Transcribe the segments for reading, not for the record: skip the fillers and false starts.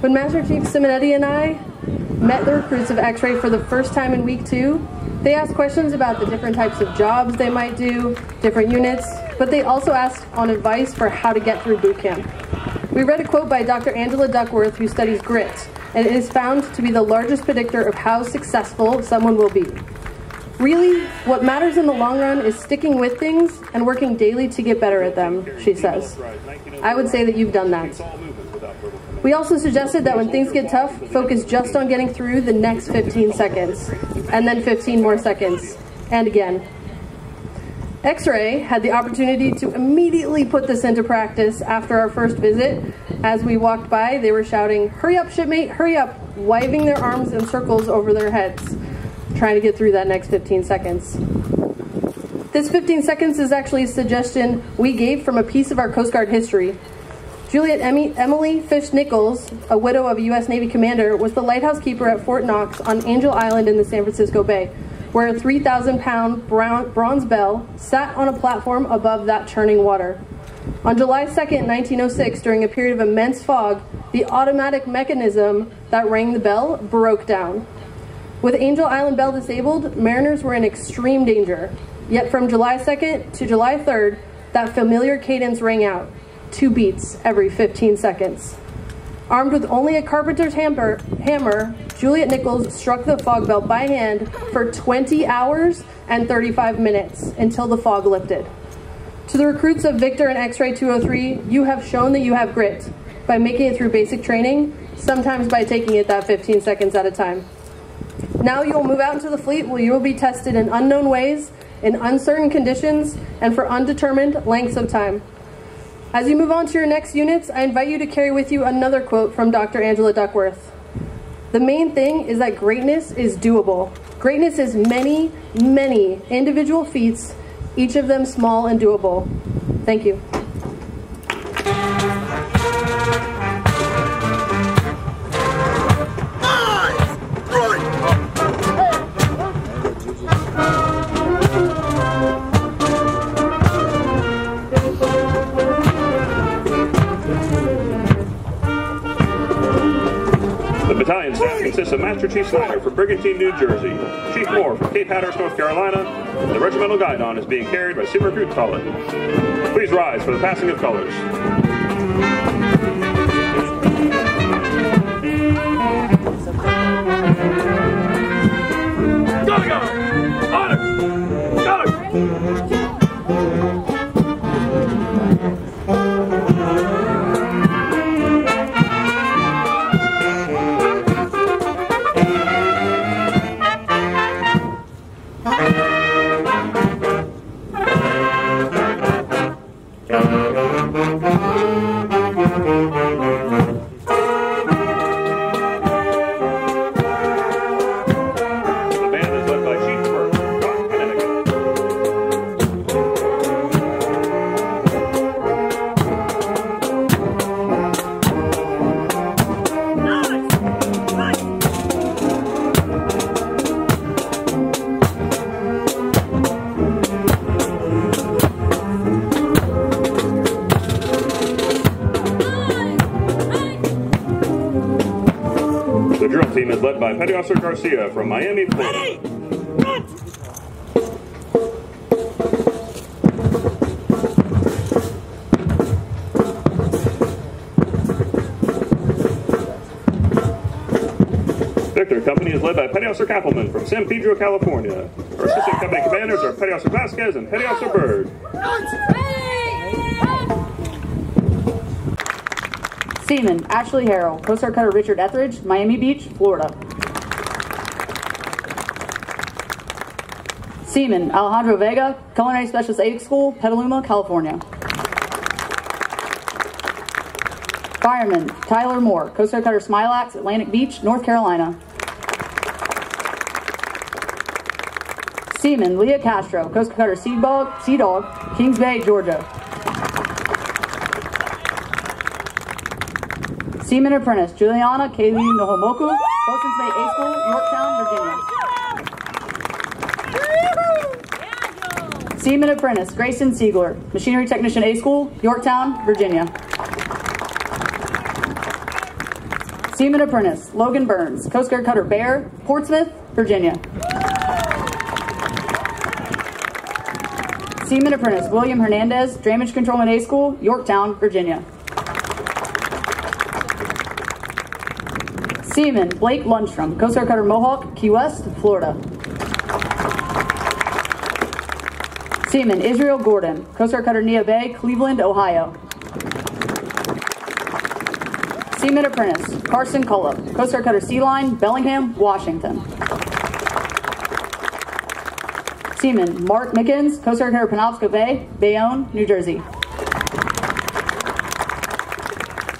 When Master Chief Simonetti and I met the recruits of X-ray for the first time in week 2, they asked questions about the different types of jobs they might do, different units, but they also asked on advice for how to get through boot camp. We read a quote by Dr. Angela Duckworth, who studies grit, and it is found to be the largest predictor of how successful someone will be. Really, what matters in the long run is sticking with things and working daily to get better at them, she says. I would say that you've done that. We also suggested that when things get tough, focus just on getting through the next 15 seconds, and then 15 more seconds, and again. X-Ray had the opportunity to immediately put this into practice after our first visit. As we walked by, they were shouting, "Hurry up, shipmate, hurry up," waving their arms in circles over their heads, trying to get through that next 15 seconds. This 15 seconds is actually a suggestion we gave from a piece of our Coast Guard history. Juliet Emily Fish Nichols, a widow of a U.S. Navy commander, was the lighthouse keeper at Fort Knox on Angel Island in the San Francisco Bay, where a 3,000-pound bronze bell sat on a platform above that churning water. On July 2nd, 1906, during a period of immense fog, the automatic mechanism that rang the bell broke down. With Angel Island bell disabled, mariners were in extreme danger. Yet from July 2nd to July 3rd, that familiar cadence rang out. 2 beats every 15 seconds. Armed with only a carpenter's hammer, Juliet Nichols struck the fog bell by hand for 20 hours and 35 minutes until the fog lifted. To the recruits of Victor and X-Ray 203, you have shown that you have grit by making it through basic training, sometimes by taking it that 15 seconds at a time. Now you will move out into the fleet where you will be tested in unknown ways, in uncertain conditions, and for undetermined lengths of time. As you move on to your next units, I invite you to carry with you another quote from Dr. Angela Duckworth. The main thing is that greatness is doable. Greatness is many, many individual feats, each of them small and doable. Thank you. Battalion staff consists of Master Chief Slater from Brigantine, New Jersey, Chief Moore from Cape Hatteras, North Carolina, and the regimental guidon is being carried by Super Recruit Talen. Please rise for the passing of colors. Gotta go! Honor! Gotta go! Is led by Petty Officer Garcia from Miami, Florida. Victor Company is led by Petty Officer Kappelman from San Pedro, California. Our assistant company commanders are Petty Officer Vasquez and Petty Officer Bird. Seaman Ashley Harrell, Coast Guard Cutter Richard Etheridge, Miami Beach, Florida. Seaman Alejandro Vega, Culinary Specialist Aide School, Petaluma, California. Fireman Tyler Moore, Coast Guard Cutter Smilax, Atlantic Beach, North Carolina. Seaman Leah Castro, Coast Guard Cutter Sea Dog, Kings Bay, Georgia. Seaman Apprentice Juliana Kayleen Nohomoku, Coast Bay A School, Yorktown, Virginia. Seaman Apprentice Grayson Siegler, Machinery Technician A School, Yorktown, Virginia. Seaman Apprentice Logan Burns, Coast Guard Cutter Bear, Portsmouth, Virginia. Seaman Apprentice William Hernandez, Damage Control and Aide School, Yorktown, Virginia. Seaman Blake Lundstrom, Coast Guard Cutter Mohawk, Key West, Florida. Seaman Israel Gordon, Coast Guard Cutter Nia Bay, Cleveland, Ohio. Seaman Apprentice Carson Cullop, Coast Guard Cutter Sea Line, Bellingham, Washington. Seaman Mark Mickens, Coast Guard Cutter Penobscot Bay, Bayonne, New Jersey.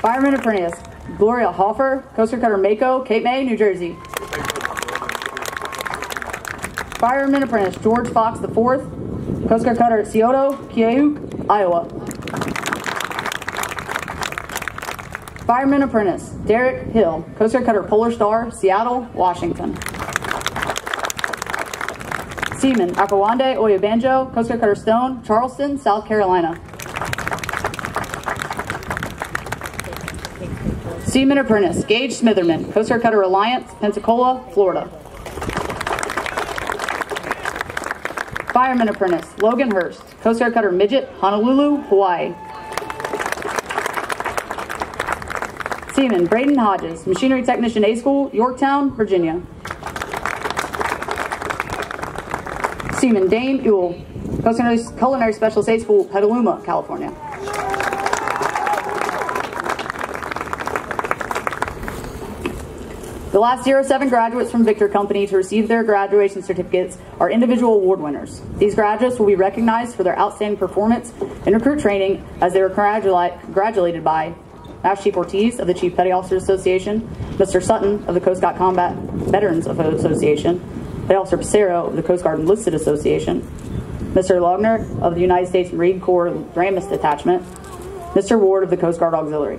Fireman Apprentice Gloria Hoffer, Coast Guard Cutter Mako, Cape May, New Jersey. Fireman Apprentice George Fox IV, Coast Guard Cutter Scioto, Keokuk, Iowa. Fireman Apprentice Derek Hill, Coast Guard Cutter Polar Star, Seattle, Washington. Seaman Apawande Oyebanjo, Coast Guard Cutter Stone, Charleston, South Carolina. Seaman Apprentice Gage Smitherman, Coast Guard Cutter Reliance, Pensacola, Florida. Fireman Apprentice Logan Hurst, Coast Guard Cutter Midget, Honolulu, Hawaii. Seaman Braden Hodges, Machinery Technician A School, Yorktown, Virginia. Seaman Dane Ewell, Coast Guard Culinary Specialist Aide School, Petaluma, California. The last 07 graduates from Victor Company to receive their graduation certificates are individual award winners. These graduates will be recognized for their outstanding performance in recruit training as they were congratulated by Master Chief Ortiz of the Chief Petty Officers Association, Mr. Sutton of the Coast Guard Combat Veterans Association, Petty Officer Pacero of the Coast Guard Enlisted Association, Mr. Logner of the United States Marine Corps Ramus Detachment, Mr. Ward of the Coast Guard Auxiliary.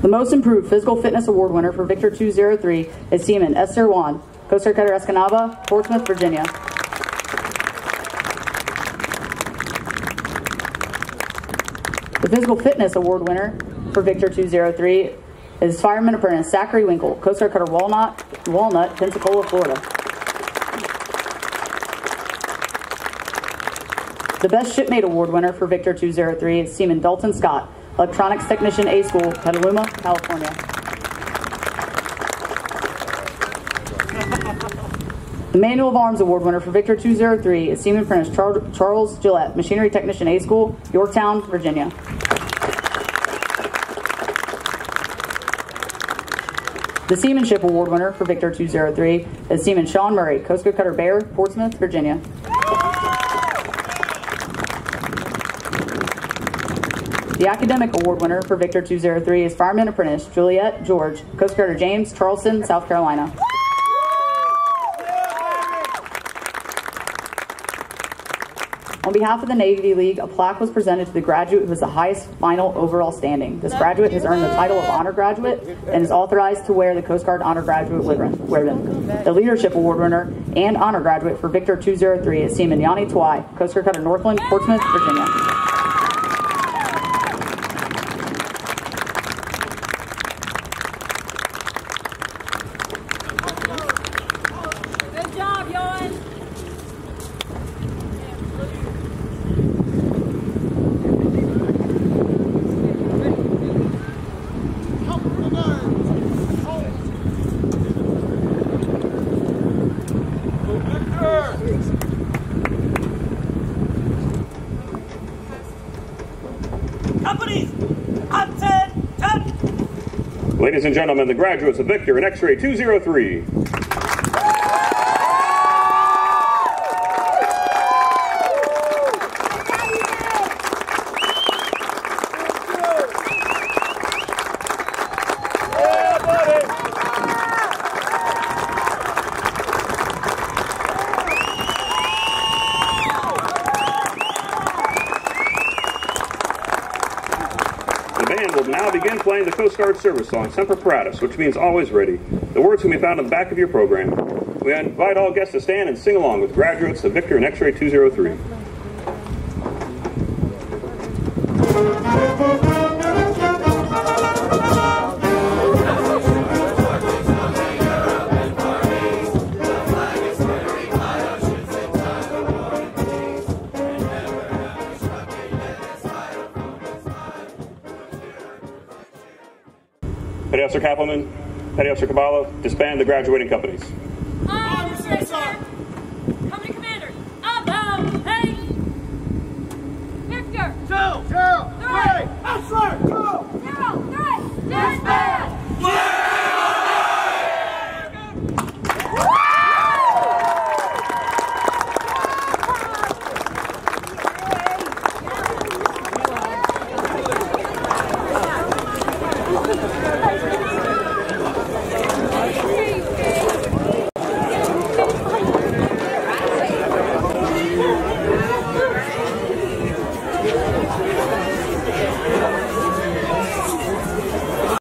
The most improved physical fitness award winner for Victor 203 is Seaman Esther Juan, Coast Guard Cutter Escanaba, Portsmouth, Virginia. The physical fitness award winner for Victor 203 is Fireman Apprentice Zachary Winkle, Coast Guard Cutter Walnut, Pensacola, Florida. The best shipmate award winner for Victor 203 is Seaman Dalton Scott, Electronics Technician A School, Petaluma, California. The Manual of Arms Award winner for Victor 203 is Seaman Apprentice Charles Gillette, Machinery Technician A School, Yorktown, Virginia. The Seamanship Award winner for Victor 203 is Seaman Sean Murray, Coast Guard Cutter Bear, Portsmouth, Virginia. The Academic Award winner for Victor 203 is Fireman Apprentice Juliet George, Coast Guard James, Charleston, South Carolina. On behalf of the Navy League, a plaque was presented to the graduate who has the highest final overall standing. This graduate has earned the title of Honor Graduate and is authorized to wear the Coast Guard Honor Graduate ribbon. The Leadership Award winner and Honor Graduate for Victor 203 is Seaman Yanni Twy, Coast Guard Cutter Northland, Portsmouth, Virginia. Ladies and gentlemen, the graduates of Victor and X-ray 203. The Coast Guard service song, Semper Paratus, which means always ready. The words can be found in the back of your program. We invite all guests to stand and sing along with graduates of Victor and X-ray 203. Petty Officer Kappelman, Petty Officer Caballo, disband the graduating companies. Company commander, up, hey! Victor! 2, 3, officer! 0, 3, disband!